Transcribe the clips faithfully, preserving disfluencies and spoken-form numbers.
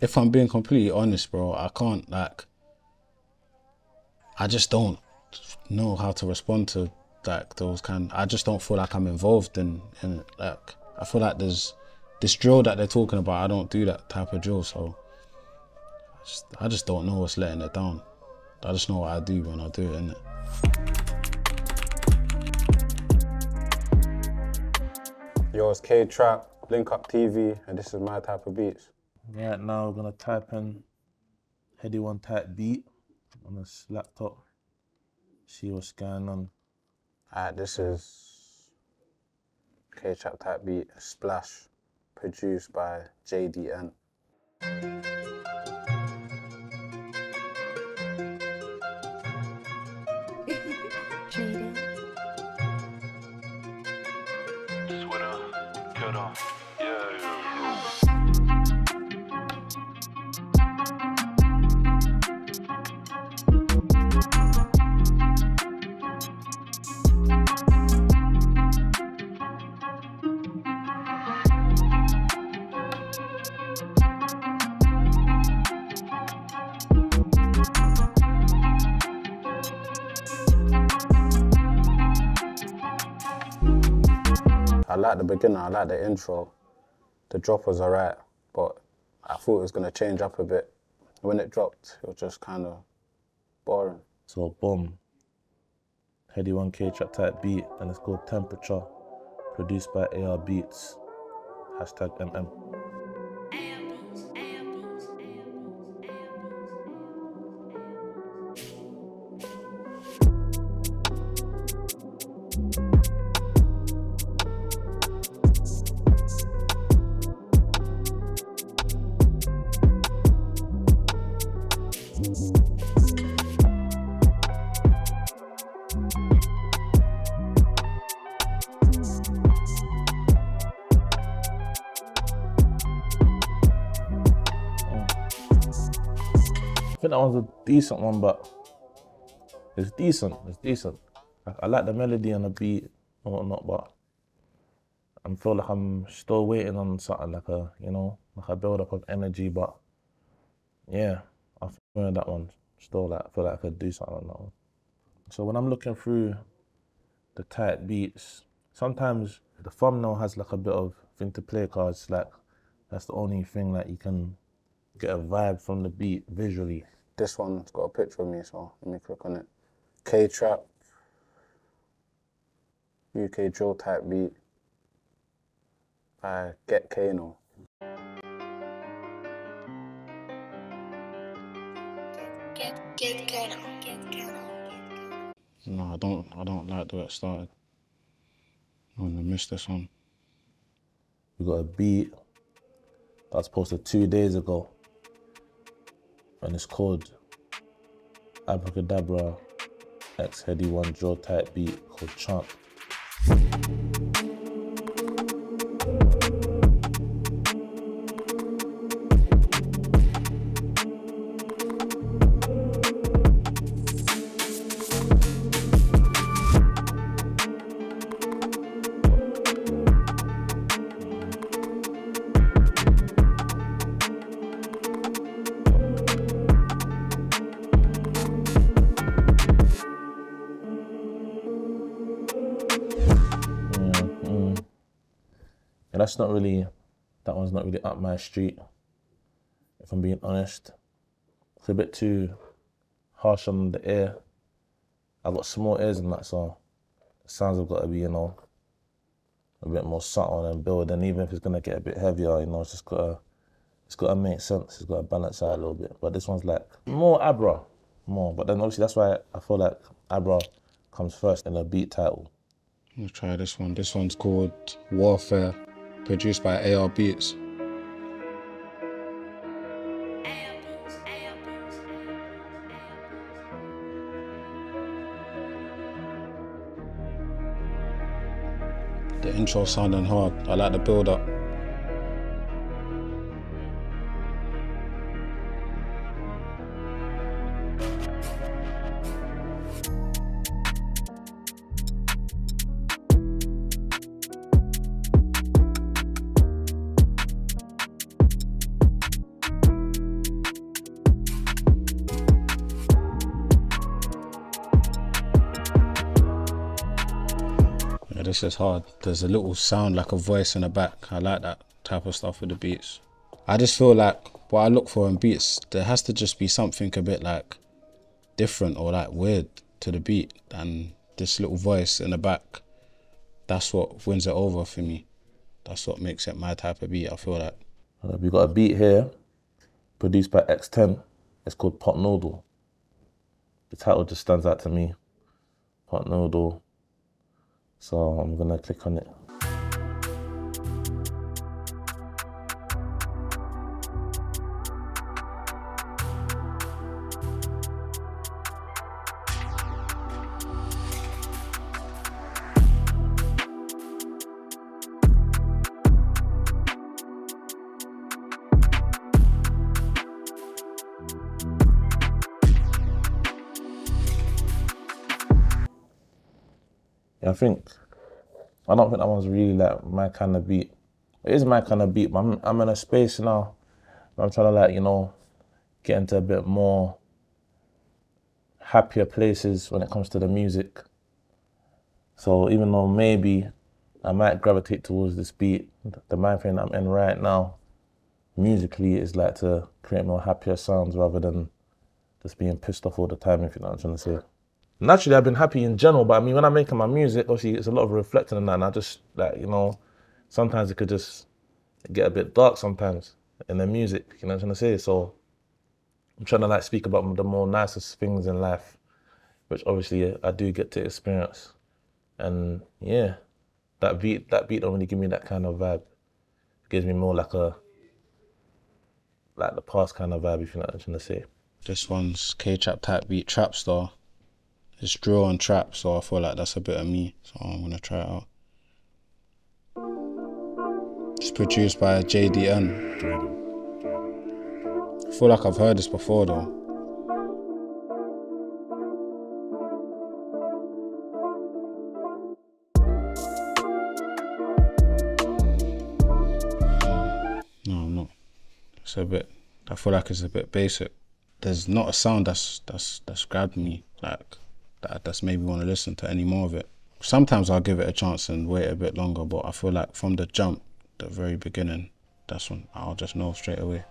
if I'm being completely honest, bro, I can't, like, I just don't know how to respond to, like, those kind, I just don't feel like I'm involved in, in, like, I feel like there's this drill that they're talking about, I don't do that type of drill, so I just, I just don't know what's letting it down. I just know what I do when I do it, innit? Yo, it's K Trap, Blink Up T V, and this is my type of beats. Right now, we're gonna type in Headie One type beat on this laptop. See what's going on. Alright, this is K Trap type beat, Splash, produced by J D N. I like the beginning, I like the intro. The drop was alright, but I thought it was gonna change up a bit. When it dropped, it was just kind of boring. So boom, Headie One K Trap type beat, and it's called Temperature, produced by A R Beats, hashtag M M. I think that one's a decent one, but it's decent, it's decent. I, I like the melody and the beat and whatnot, but I feel like I'm still waiting on something like a, you know, like a build up of energy, but yeah, I feel that one still, like, I feel like I could do something on that one. So when I'm looking through the tight beats, sometimes the thumbnail has like a bit of thing to play, because like that's the only thing that you can get a vibe from the beat visually. This one's got a picture of me, so let me click on it. K-Trap, U K drill type beat by Get Kano. Get, get, get Kano. Get Kano. No, I don't. I don't like the way it started. I'm gonna miss this one. We got a beat that's posted two days ago, and it's called Abracadabra X Headie One drill type beat called Chant. That's not really, that one's not really up my street, if I'm being honest. It's a bit too harsh on the ear. I've got small ears and that, so the sounds have got to be, you know, a bit more subtle and build. And even if it's gonna get a bit heavier, you know, it's just gotta, it's gotta make sense. It's gotta balance out a little bit. But this one's like more Abra, more. But then obviously that's why I feel like Abra comes first in the beat title. I'm gonna try this one. This one's called Warfare, produced by A R Beats. The intro sounding hard. I like the build up. this is hard. There's a little sound like a voice in the back. I like that type of stuff with the beats. I just feel like what I look for in beats, there has to just be something a bit like different or like weird to the beat, and this little voice in the back, that's what wins it over for me. That's what makes it my type of beat, I feel like. We've got a beat here, produced by X ten. It's called Pot Noodle. The title just stands out to me, Pot Noodle. So I'm gonna click on it. I think, I don't think that one's really like my kind of beat. It is my kind of beat, but I'm, I'm in a space now where I'm trying to, like, you know, get into a bit more happier places when it comes to the music. So even though maybe I might gravitate towards this beat, the main thing I'm in right now musically is like to create more happier sounds rather than just being pissed off all the time, if you know what I'm trying to say. Naturally, I've been happy in general, but I mean, when I'm making my music, obviously, it's a lot of reflecting on that, and I just, like, you know, sometimes it could just get a bit dark sometimes in the music, you know what I'm trying to say? So I'm trying to, like, speak about the more nicest things in life, which obviously I do get to experience. And yeah, that beat, that beat don't really give me that kind of vibe. It gives me more like a, like the past kind of vibe, if you know what I'm trying to say. This one's K Trap type beat, Trapstar. It's drill and trap, so I feel like that's a bit of me, so I'm gonna try it out. It's produced by J D N. I feel like I've heard this before though. No, I'm not. It's a bit, I feel like it's a bit basic. There's not a sound that's, that's, that's grabbed me, like, that that's made me want to listen to any more of it. Sometimes I'll give it a chance and wait a bit longer, but I feel like from the jump, the very beginning, that's when I'll just know straight away.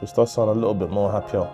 This does sound a little bit more happier.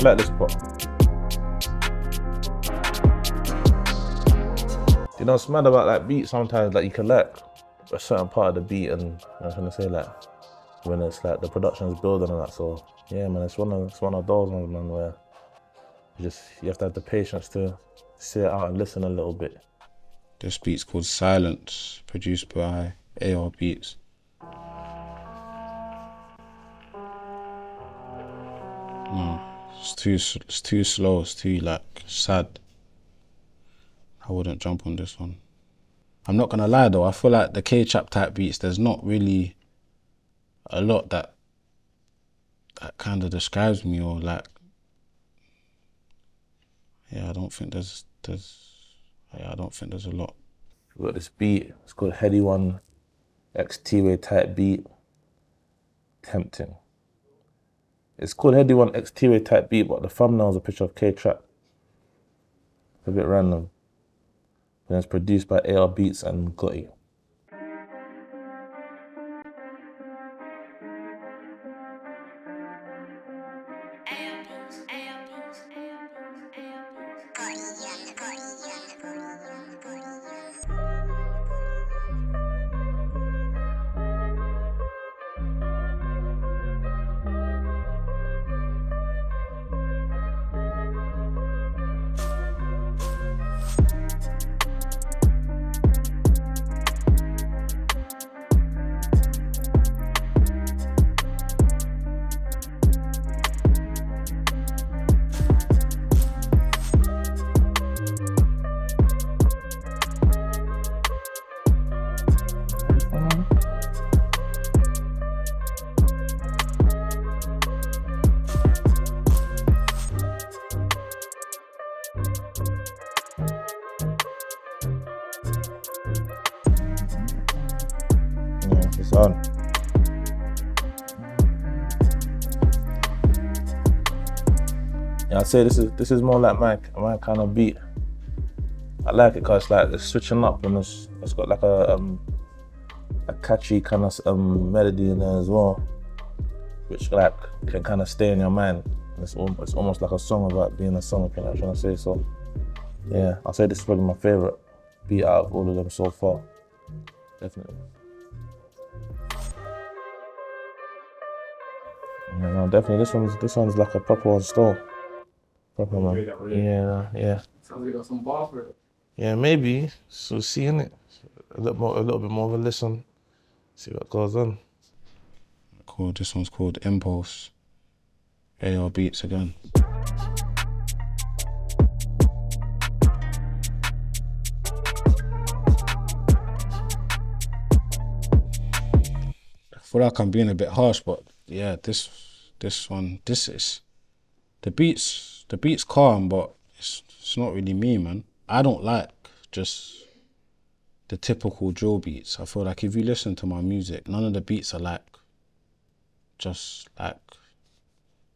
I like this part. You know, it's mad about that beat sometimes, like you can like a certain part of the beat, and you know, I was trying to say, like, when it's like the production's building and that, so yeah man, it's one of it's one of those ones man where you just you have to have the patience to sit out and listen a little bit. This beat's called Silence, produced by A R Beats. No. It's too, it's too slow, it's too, like, sad. I wouldn't jump on this one. I'm not gonna lie though, I feel like the K-Trap type beats, there's not really a lot that that kind of describes me, or like, yeah, I don't think there's, there's, yeah, I don't think there's a lot. We've got this beat, it's called Headie One, X-T-Way type beat, tempting. It's called Headie One X T-Way type beat, but the thumbnail is a picture of K-Trap. It's a bit random. And it's produced by A R Beats and Gotti. It's on. Yeah, I'd say this is this is more like my my kind of beat. I like it because it's like it's switching up and it's it's got like a um a catchy kind of um melody in there as well, which like can kind of stay in your mind. It's almost, it's almost like a song about being a song, you know what I'm trying to say. So yeah, I'll say this is probably my favorite beat out of all of them so far, definitely. Yeah, no, definitely this one's this one's like a proper one still. Proper one. Yeah, yeah. Sounds like got some bar for it. Yeah, maybe. So seeing it a little more, a little bit more of a listen, see what goes on. Cool. This one's called Impulse. A R Beats again. I feel like I'm being a bit harsh, but yeah, this this one, this is the beats. The beats calm, but it's it's not really me, man. I don't like just the typical drill beats. I feel like if you listen to my music, none of the beats are like just like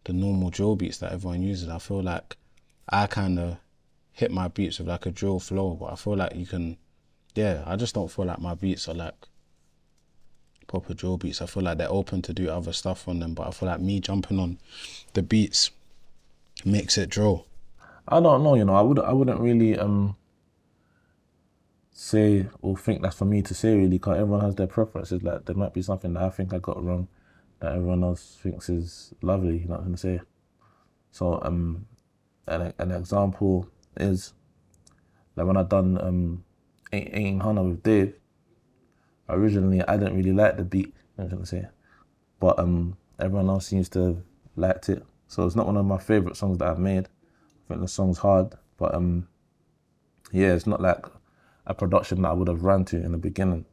the normal drill beats that everyone uses. I feel like I kind of hit my beats with like a drill flow, but I feel like you can, yeah. I just don't feel like my beats are like proper drill beats. I feel like they're open to do other stuff on them, but I feel like me jumping on the beats makes it drill. I don't know, you know. I would, I wouldn't really um say or think that's for me to say really, because everyone has their preferences. Like there might be something that I think I got wrong that everyone else thinks is lovely. You know what I'm saying? So um, an an example is like when I done um eighteen hundred with Dave. Originally, I didn't really like the beat, you know what I'm saying? But um, everyone else seems to have liked it. So it's not one of my favourite songs that I've made. I think the song's hard, but um, yeah, it's not like a production that I would have run to in the beginning.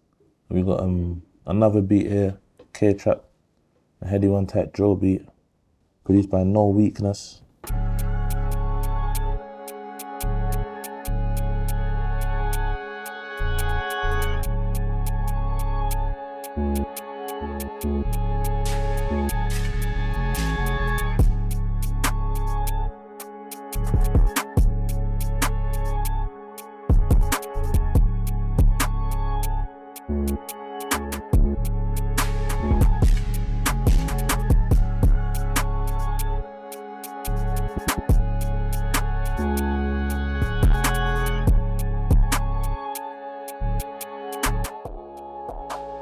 We got um another beat here, K Trap, a Headie One type drill beat, produced by No Weakness.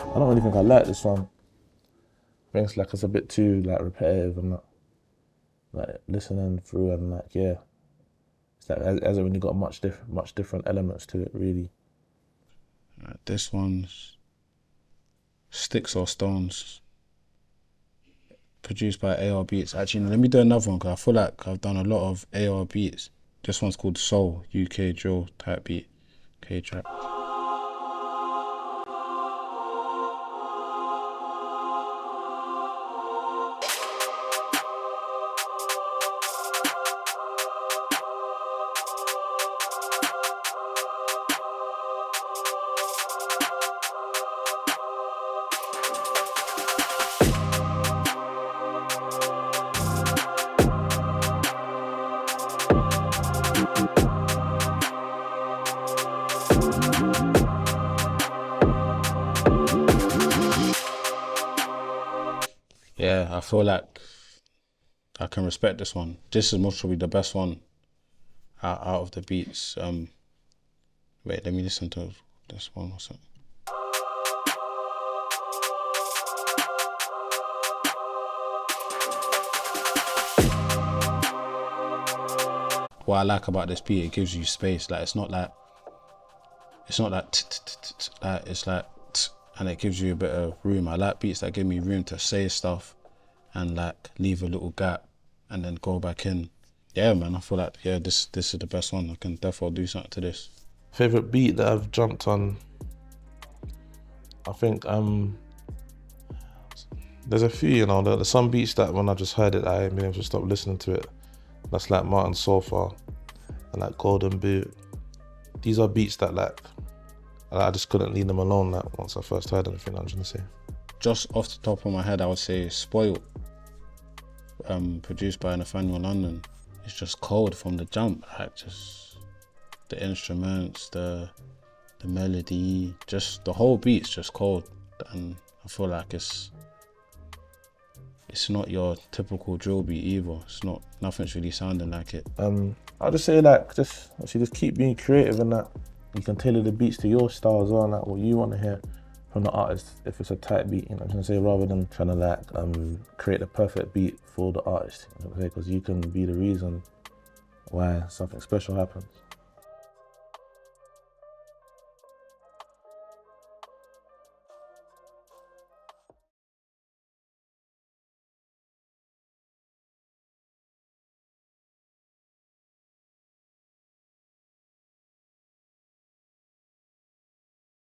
I don't really think I like this one. I think it's like it's a bit too like repetitive and like, like listening through and like yeah, it's like it hasn't really got much different much different elements to it really. Right, this one's Sticks or Stones, produced by A R Beats. Actually, let me do another one because I feel like I've done a lot of A R Beats. This one's called Soul, U K drill type beat, K Trap. Yeah, I feel like I can respect this one. This is most probably the best one out, out of the beats. Um, wait, let me listen to this one or something. What I like about this beat, it gives you space. Like it's not like it's not like that. It's like. And it gives you a bit of room. I like beats that give me room to say stuff and like leave a little gap and then go back in. Yeah, man, I feel like, yeah, this this is the best one. I can definitely do something to this. Favorite beat that I've jumped on? I think um, there's a few, you know, there's some beats that when I just heard it, I ain't been able to stop listening to it. That's like Martin Sofa and like Golden Boot. These are beats that like, I just couldn't leave them alone like, once I first heard anything, I'm trying to say. just off the top of my head, I would say Spoiled, um, produced by Nathaniel London. It's just cold from the jump, like just the instruments, the the melody, just the whole beat's just cold, and I feel like it's it's not your typical drill beat either. It's not, nothing's really sounding like it. Um, I'll just say like just actually just keep being creative and that. You can tailor the beats to your style as well, and like what you want to hear from the artist if it's a tight beat, you know what I'm trying to say, rather than trying to like um, create the perfect beat for the artist, you know what I'm saying, because you can be the reason why something special happens.